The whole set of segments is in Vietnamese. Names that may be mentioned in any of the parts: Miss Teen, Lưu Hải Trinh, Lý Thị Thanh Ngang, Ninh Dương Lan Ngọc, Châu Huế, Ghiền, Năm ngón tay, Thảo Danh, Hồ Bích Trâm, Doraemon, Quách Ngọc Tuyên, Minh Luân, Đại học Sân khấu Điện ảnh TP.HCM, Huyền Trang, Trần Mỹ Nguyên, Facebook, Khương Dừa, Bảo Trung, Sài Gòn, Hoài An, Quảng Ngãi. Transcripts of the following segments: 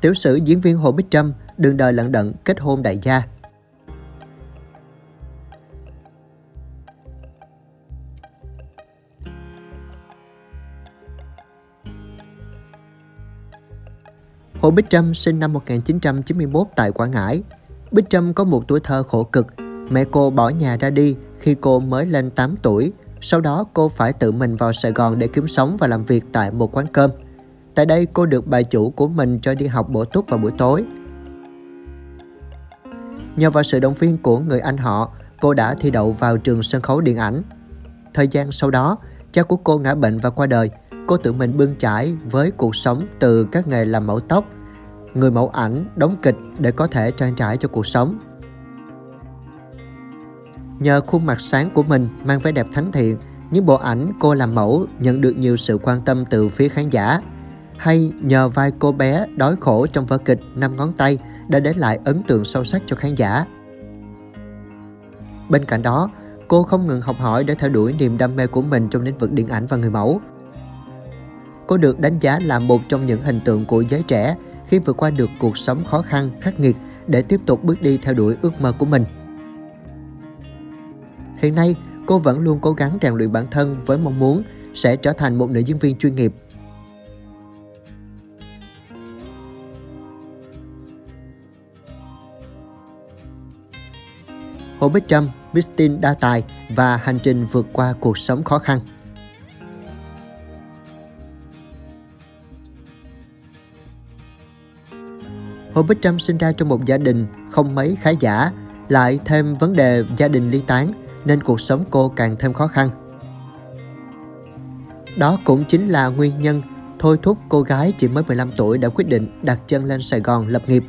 Tiểu sử diễn viên Hồ Bích Trâm đường đời lận đận kết hôn đại gia. Hồ Bích Trâm sinh năm 1991 tại Quảng Ngãi. Bích Trâm có một tuổi thơ khổ cực. Mẹ cô bỏ nhà ra đi khi cô mới lên 8 tuổi. Sau đó cô phải tự mình vào Sài Gòn để kiếm sống và làm việc tại một quán cơm. Tại đây cô được bà chủ của mình cho đi học bổ túc vào buổi tối. Nhờ vào sự động viên của người anh họ, cô đã thi đậu vào trường sân khấu điện ảnh. Thời gian sau đó, cha của cô ngã bệnh và qua đời. Cô tự mình bươn chải với cuộc sống từ các nghề làm mẫu tóc, người mẫu ảnh, đóng kịch để có thể trang trải cho cuộc sống. Nhờ khuôn mặt sáng của mình mang vẻ đẹp thánh thiện, những bộ ảnh cô làm mẫu nhận được nhiều sự quan tâm từ phía khán giả. Hay nhờ vai cô bé đói khổ trong vở kịch Năm Ngón Tay đã để lại ấn tượng sâu sắc cho khán giả. Bên cạnh đó, cô không ngừng học hỏi để theo đuổi niềm đam mê của mình trong lĩnh vực điện ảnh và người mẫu. Cô được đánh giá là một trong những hình tượng của giới trẻ khi vượt qua được cuộc sống khó khăn, khắc nghiệt để tiếp tục bước đi theo đuổi ước mơ của mình. Hiện nay, cô vẫn luôn cố gắng rèn luyện bản thân với mong muốn sẽ trở thành một nữ diễn viên chuyên nghiệp. Hồ Bích Trâm, Miss Teen đa tài và hành trình vượt qua cuộc sống khó khăn. Hồ Bích Trâm sinh ra trong một gia đình không mấy khá giả, lại thêm vấn đề gia đình ly tán nên cuộc sống cô càng thêm khó khăn. Đó cũng chính là nguyên nhân thôi thúc cô gái chỉ mới 15 tuổi đã quyết định đặt chân lên Sài Gòn lập nghiệp.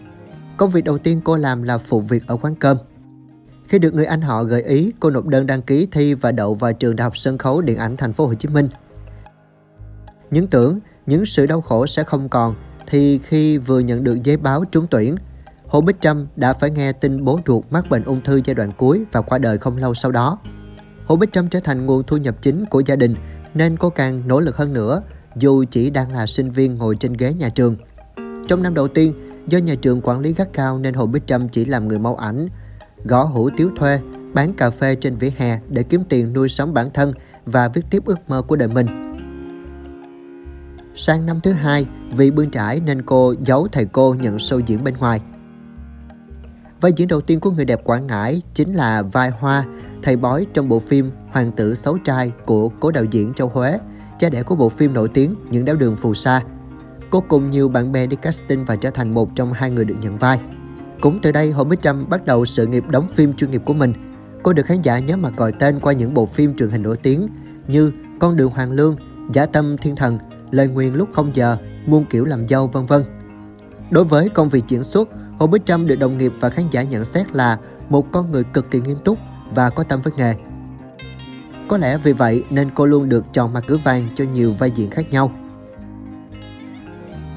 Công việc đầu tiên cô làm là phụ việc ở quán cơm. Khi được người anh họ gợi ý, cô nộp đơn đăng ký thi và đậu vào trường Đại học Sân khấu Điện ảnh Thành phố Hồ Chí Minh. Những tưởng những sự đau khổ sẽ không còn thì khi vừa nhận được giấy báo trúng tuyển, Hồ Bích Trâm đã phải nghe tin bố ruột mắc bệnh ung thư giai đoạn cuối và qua đời không lâu sau đó. Hồ Bích Trâm trở thành nguồn thu nhập chính của gia đình nên cô càng nỗ lực hơn nữa dù chỉ đang là sinh viên ngồi trên ghế nhà trường. Trong năm đầu tiên, do nhà trường quản lý gắt cao nên Hồ Bích Trâm chỉ làm người mẫu ảnh, gõ hủ tiếu thuê, bán cà phê trên vỉa hè để kiếm tiền nuôi sống bản thân và viết tiếp ước mơ của đời mình. Sang năm thứ hai, vì bươn trải nên cô giấu thầy cô nhận show diễn bên ngoài. Vai diễn đầu tiên của người đẹp Quảng Ngãi chính là vai Hoa, thầy bói trong bộ phim Hoàng tử xấu trai của cố đạo diễn Châu Huế, cha đẻ của bộ phim nổi tiếng Những Đéo Đường Phù Sa. Cô cùng nhiều bạn bè đi casting và trở thành một trong hai người được nhận vai. Cũng từ đây, Hồ Bích Trâm bắt đầu sự nghiệp đóng phim chuyên nghiệp của mình. Cô được khán giả nhớ mặt gọi tên qua những bộ phim truyền hình nổi tiếng như Con đường Hoàng Lương, Dã tâm Thiên thần, Lời nguyền lúc không giờ, Muôn kiểu làm dâu, vân vân. Đối với công việc diễn xuất, Hồ Bích Trâm được đồng nghiệp và khán giả nhận xét là một con người cực kỳ nghiêm túc và có tâm với nghề. Có lẽ vì vậy nên cô luôn được chọn mặt gửi vàng cho nhiều vai diễn khác nhau.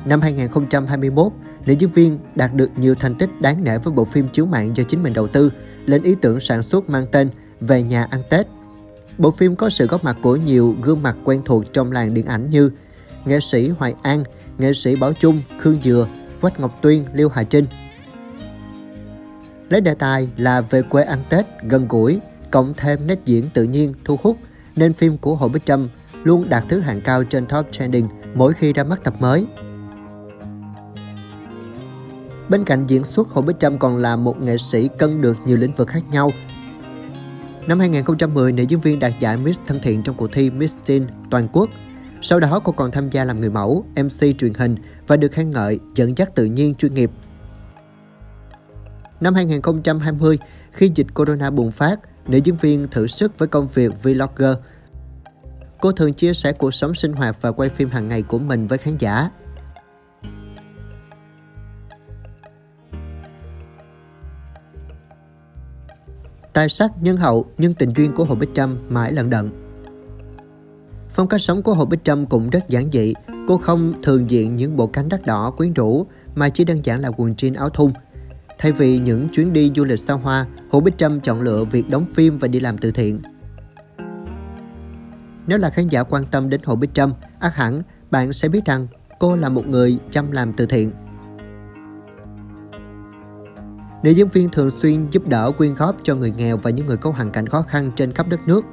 Năm 2021, nữ diễn viên đạt được nhiều thành tích đáng nể với bộ phim chiếu mạng do chính mình đầu tư, lên ý tưởng sản xuất mang tên Về nhà ăn Tết. Bộ phim có sự góp mặt của nhiều gương mặt quen thuộc trong làng điện ảnh như nghệ sĩ Hoài An, nghệ sĩ Bảo Trung, Khương Dừa, Quách Ngọc Tuyên, Lưu Hải Trinh. Lấy đề tài là về quê ăn Tết, gần gũi, cộng thêm nét diễn tự nhiên, thu hút, nên phim của Hồ Bích Trâm luôn đạt thứ hạng cao trên Top Trending mỗi khi ra mắt tập mới. Bên cạnh diễn xuất, Hồ Bích Trâm còn là một nghệ sĩ cân được nhiều lĩnh vực khác nhau. Năm 2010, nữ diễn viên đạt giải Miss Thân Thiện trong cuộc thi Miss Teen toàn quốc. Sau đó, cô còn tham gia làm người mẫu, MC truyền hình và được khen ngợi dẫn dắt tự nhiên chuyên nghiệp. Năm 2020, khi dịch corona bùng phát, nữ diễn viên thử sức với công việc vlogger. Cô thường chia sẻ cuộc sống sinh hoạt và quay phim hàng ngày của mình với khán giả. Tài sắc nhân hậu nhưng tình duyên của Hồ Bích Trâm mãi lận đận. Phong cách sống của Hồ Bích Trâm cũng rất giản dị. Cô không thường diện những bộ cánh đắt đỏ quyến rũ mà chỉ đơn giản là quần jean áo thun. Thay vì những chuyến đi du lịch xa hoa, Hồ Bích Trâm chọn lựa việc đóng phim và đi làm từ thiện. Nếu là khán giả quan tâm đến Hồ Bích Trâm, ắt hẳn bạn sẽ biết rằng cô là một người chăm làm từ thiện. Nữ diễn viên thường xuyên giúp đỡ quyên góp cho người nghèo và những người có hoàn cảnh khó khăn trên khắp đất nước.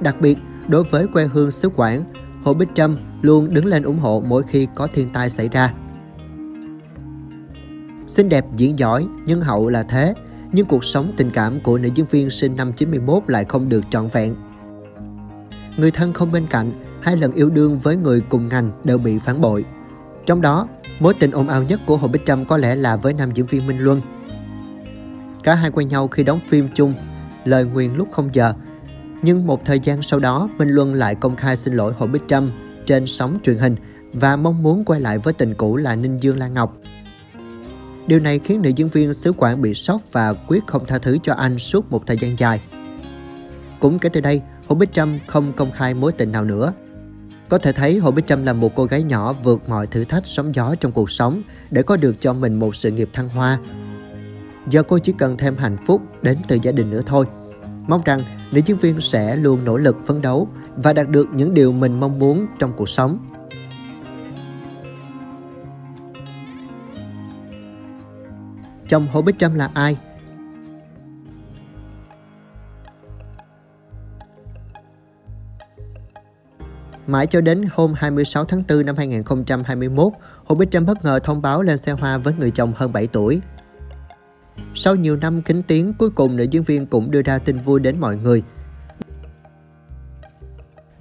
Đặc biệt, đối với quê hương xứ Quảng, Hồ Bích Trâm luôn đứng lên ủng hộ mỗi khi có thiên tai xảy ra. Xinh đẹp, diễn giỏi, nhân hậu là thế, nhưng cuộc sống tình cảm của nữ diễn viên sinh năm 91 lại không được trọn vẹn. Người thân không bên cạnh, hai lần yêu đương với người cùng ngành đều bị phản bội. Trong đó, mối tình ồn ào nhất của Hồ Bích Trâm có lẽ là với nam diễn viên Minh Luân. Cả hai quen nhau khi đóng phim chung Lời Nguyền Lúc Không Giờ. Nhưng một thời gian sau đó, Minh Luân lại công khai xin lỗi Hồ Bích Trâm trên sóng truyền hình và mong muốn quay lại với tình cũ là Ninh Dương Lan Ngọc. Điều này khiến nữ diễn viên xứ Quảng bị sốc và quyết không tha thứ cho anh suốt một thời gian dài. Cũng kể từ đây, Hồ Bích Trâm không công khai mối tình nào nữa. Có thể thấy Hồ Bích Trâm là một cô gái nhỏ vượt mọi thử thách sóng gió trong cuộc sống để có được cho mình một sự nghiệp thăng hoa. Giờ cô chỉ cần thêm hạnh phúc đến từ gia đình nữa thôi. Mong rằng nữ diễn viên sẽ luôn nỗ lực phấn đấu và đạt được những điều mình mong muốn trong cuộc sống. Chồng Hồ Bích Trâm là ai? Mãi cho đến hôm 26 tháng 4 năm 2021, Hồ Bích Trâm bất ngờ thông báo lên xe hoa với người chồng hơn 7 tuổi. Sau nhiều năm kín tiếng, cuối cùng nữ diễn viên cũng đưa ra tin vui đến mọi người.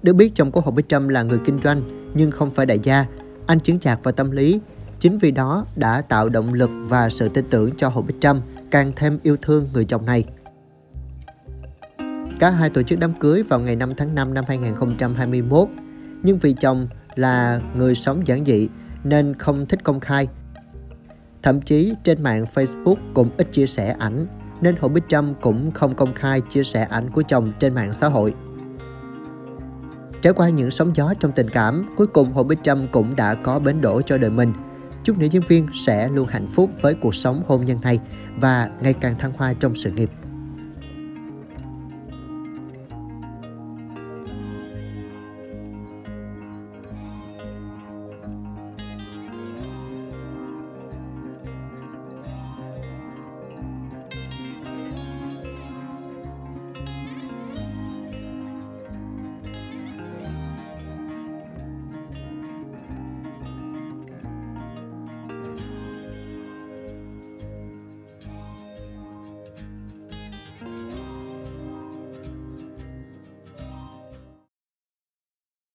Được biết chồng của Hồ Bích Trâm là người kinh doanh nhưng không phải đại gia, anh chứng chạc vào tâm lý. Chính vì đó đã tạo động lực và sự tin tưởng cho Hồ Bích Trâm càng thêm yêu thương người chồng này. Cả hai tổ chức đám cưới vào ngày 5 tháng 5 năm 2021. Nhưng vì chồng là người sống giản dị nên không thích công khai. Thậm chí trên mạng Facebook cũng ít chia sẻ ảnh, nên Hồ Bích Trâm cũng không công khai chia sẻ ảnh của chồng trên mạng xã hội. Trải qua những sóng gió trong tình cảm, cuối cùng Hồ Bích Trâm cũng đã có bến đỗ cho đời mình. Chúc nữ diễn viên sẽ luôn hạnh phúc với cuộc sống hôn nhân này và ngày càng thăng hoa trong sự nghiệp.